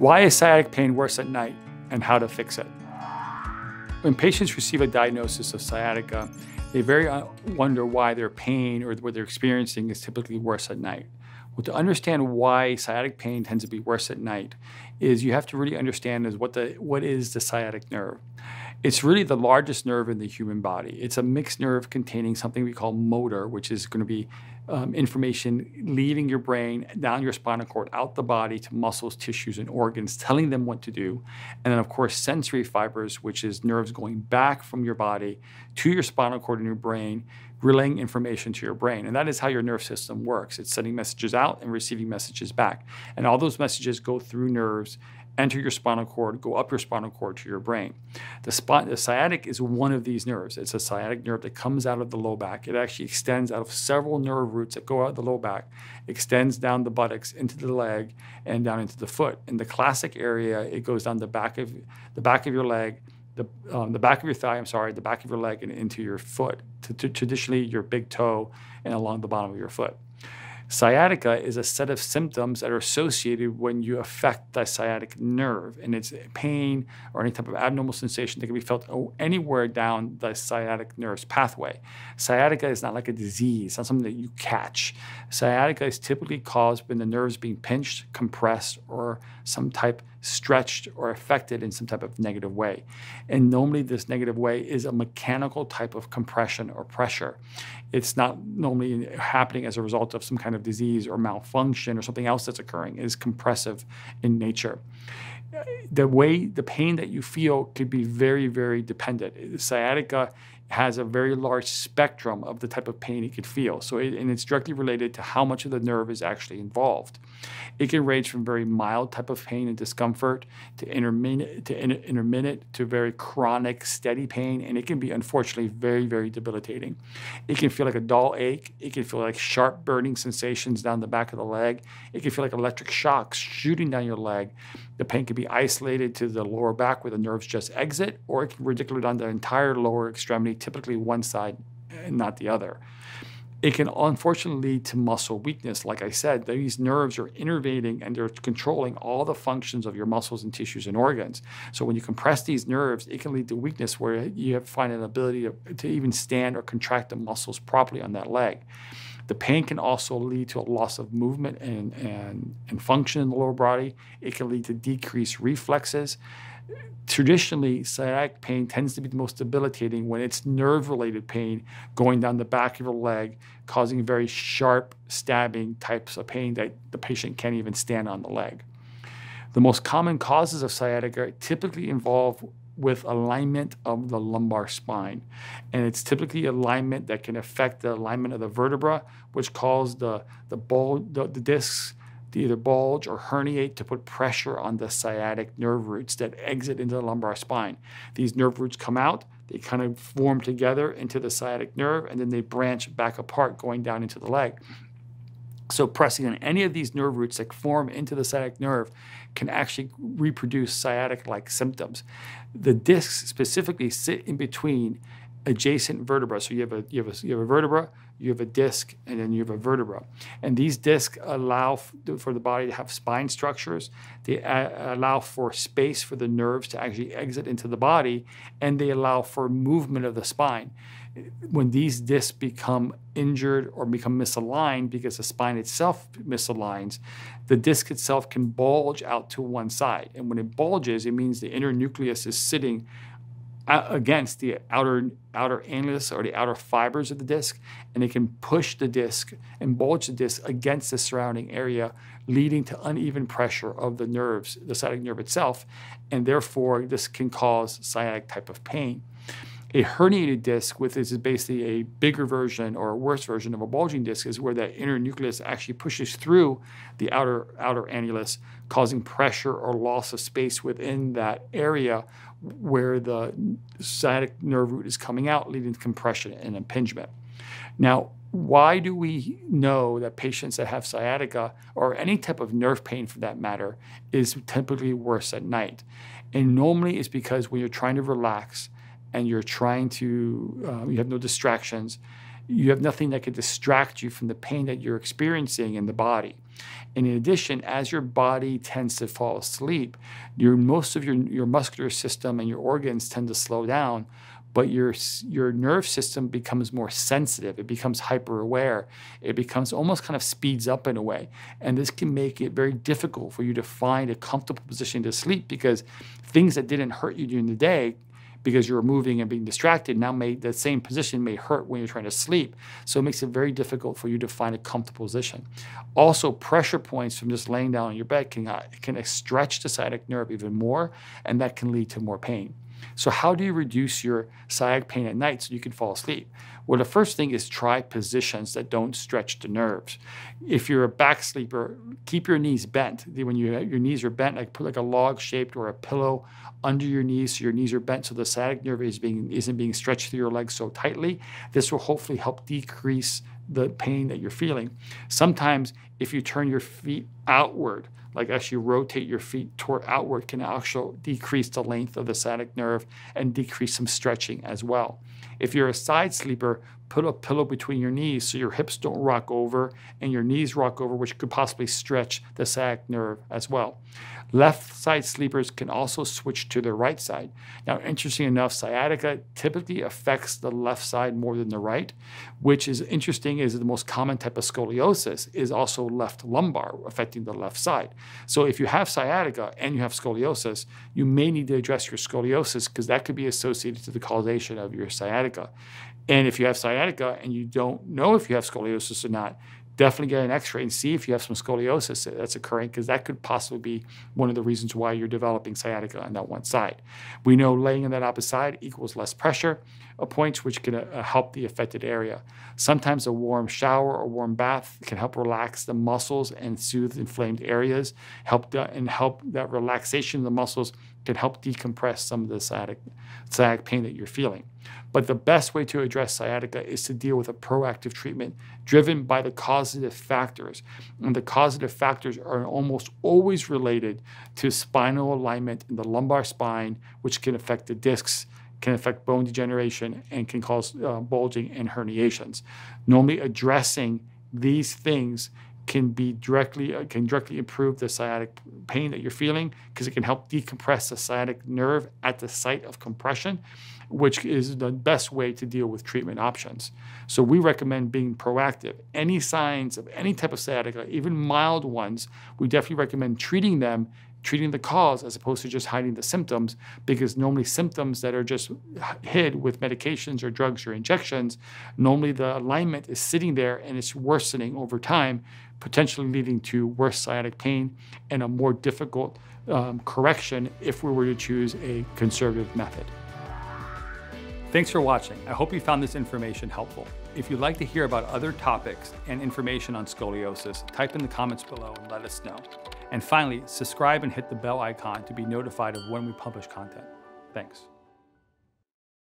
Why is sciatic pain worse at night and how to fix it? When patients receive a diagnosis of sciatica, they very often wonder why their pain or what they're experiencing is typically worse at night. Well, to understand why sciatic pain tends to be worse at night is you have to really understand what is the sciatic nerve. It's really the largest nerve in the human body. It's a mixed nerve containing something we call motor, which is going to be information leaving your brain, down your spinal cord, out the body to muscles, tissues, and organs, telling them what to do. And then, of course, sensory fibers, which is nerves going back from your body to your spinal cord and your brain, relaying information to your brain. And that is how your nerve system works. It's sending messages out and receiving messages back. And all those messages go through nerves, enter your spinal cord, go up your spinal cord to your brain. The sciatic is one of these nerves. It's a sciatic nerve that comes out of the low back. It actually extends out of several nerve roots that go out the low back, extends down the buttocks, into the leg, and down into the foot. In the classic area, it goes down the back of your leg, the back of your thigh, the back of your leg and into your foot, traditionally your big toe and along the bottom of your foot. Sciatica is a set of symptoms that are associated when you affect the sciatic nerve, and it's pain or any type of abnormal sensation that can be felt anywhere down the sciatic nerve's pathway. Sciatica is not like a disease, it's not something that you catch. Sciatica is typically caused when the nerve's being pinched, compressed, or some type stretched or affected in some type of negative way. And normally this negative way is a mechanical type of compression or pressure. It's not normally happening as a result of some kind of disease or malfunction or something else that's occurring. It is compressive in nature. The pain that you feel could be very, very dependent. Sciatica has a very large spectrum of the type of pain it could feel. And it's directly related to how much of the nerve is actually involved. It can range from very mild type of pain and discomfort to intermittent to very chronic, steady pain, and it can be, unfortunately, very, very debilitating. It can feel like a dull ache. It can feel like sharp burning sensations down the back of the leg. It can feel like electric shocks shooting down your leg. The pain can be isolated to the lower back where the nerves just exit, or it can radiculate on the entire lower extremity, typically one side and not the other. It can unfortunately lead to muscle weakness. Like I said, these nerves are innervating and they're controlling all the functions of your muscles and tissues and organs. So when you compress these nerves, it can lead to weakness where you have to find an ability to even stand or contract the muscles properly on that leg. The pain can also lead to a loss of movement and function in the lower body. It can lead to decreased reflexes. Traditionally, sciatic pain tends to be the most debilitating when it's nerve-related pain going down the back of your leg, causing very sharp, stabbing types of pain that the patient can't even stand on the leg. The most common causes of sciatica typically involve with alignment of the lumbar spine. And it's typically alignment that can affect the alignment of the vertebra, which causes the discs to either bulge or herniate to put pressure on the sciatic nerve roots that exit into the lumbar spine. These nerve roots come out, they kind of form together into the sciatic nerve, and then they branch back apart going down into the leg. So pressing on any of these nerve roots that form into the sciatic nerve can actually reproduce sciatic-like symptoms. The discs specifically sit in between adjacent vertebrae. So you have a vertebra, you have a disc, and then you have a vertebra. And these discs allow for the body to have spine structures. They allow for space for the nerves to actually exit into the body, and they allow for movement of the spine. When these discs become injured or become misaligned because the spine itself misaligns, the disc itself can bulge out to one side. And when it bulges, it means the inner nucleus is sitting against the outer annulus or the outer fibers of the disc, and it can push the disc and bulge the disc against the surrounding area, leading to uneven pressure of the nerves, the sciatic nerve itself, and therefore this can cause sciatic type of pain. A herniated disc, which is basically a bigger version or a worse version of a bulging disc, is where that inner nucleus actually pushes through the outer annulus, causing pressure or loss of space within that area where the sciatic nerve root is coming out, leading to compression and impingement. Now, why do we know that patients that have sciatica or any type of nerve pain for that matter is typically worse at night? And normally it's because when you're trying to relax and you're trying to, you have no distractions, you have nothing that could distract you from the pain that you're experiencing in the body. And in addition, as your body tends to fall asleep, most of your muscular system and your organs tend to slow down, but your nerve system becomes more sensitive. It becomes hyper-aware. It becomes almost kind of speeds up in a way. And this can make it very difficult for you to find a comfortable position to sleep, because things that didn't hurt you during the day because you were moving and being distracted, now that same position may hurt when you're trying to sleep. So it makes it very difficult for you to find a comfortable position. Also, pressure points from just laying down on your bed can stretch the sciatic nerve even more, and that can lead to more pain. So how do you reduce your sciatic pain at night so you can fall asleep? Well, the first thing is try positions that don't stretch the nerves. If you're a back sleeper, keep your knees bent. When your knees are bent, like put like a log shaped or a pillow under your knees so your knees are bent so the sciatic nerve isn't being stretched through your legs so tightly. This will hopefully help decrease the pain that you're feeling. Sometimes if you turn your feet outward, like actually rotate your feet toward outward, can actually decrease the length of the sciatic nerve and decrease some stretching as well. If you're a side sleeper, put a pillow between your knees so your hips don't rock over and your knees rock over, which could possibly stretch the sciatic nerve as well. Left side sleepers can also switch to their right side. Now, interesting enough, sciatica typically affects the left side more than the right, which is interesting, is the most common type of scoliosis is also left lumbar, affecting the left side. So if you have sciatica and you have scoliosis, you may need to address your scoliosis because that could be associated to the causation of your sciatica. And if you have sciatica and you don't know if you have scoliosis or not, definitely get an x-ray and see if you have some scoliosis that's occurring, because that could possibly be one of the reasons why you're developing sciatica on that one side. We know laying on that opposite side equals less pressure points, which can help the affected area. Sometimes a warm shower or warm bath can help relax the muscles and soothe inflamed areas, help that relaxation of the muscles can help decompress some of the sciatic pain that you're feeling. But the best way to address sciatica is to deal with a proactive treatment driven by the causative factors. And the causative factors are almost always related to spinal alignment in the lumbar spine, which can affect the discs, can affect bone degeneration, and can cause bulging and herniations. Normally addressing these things can directly improve the sciatic pain that you're feeling, because it can help decompress the sciatic nerve at the site of compression, which is the best way to deal with treatment options. So we recommend being proactive. Any signs of any type of sciatica, even mild ones, we definitely recommend treating them, treating the cause as opposed to just hiding the symptoms, because normally symptoms that are just hid with medications or drugs or injections, normally the alignment is sitting there and it's worsening over time, potentially leading to worse sciatic pain and a more difficult correction if we were to choose a conservative method. Thanks for watching. I hope you found this information helpful. If you'd like to hear about other topics and information on scoliosis, type in the comments below and let us know. And finally, subscribe and hit the bell icon to be notified of when we publish content. Thanks.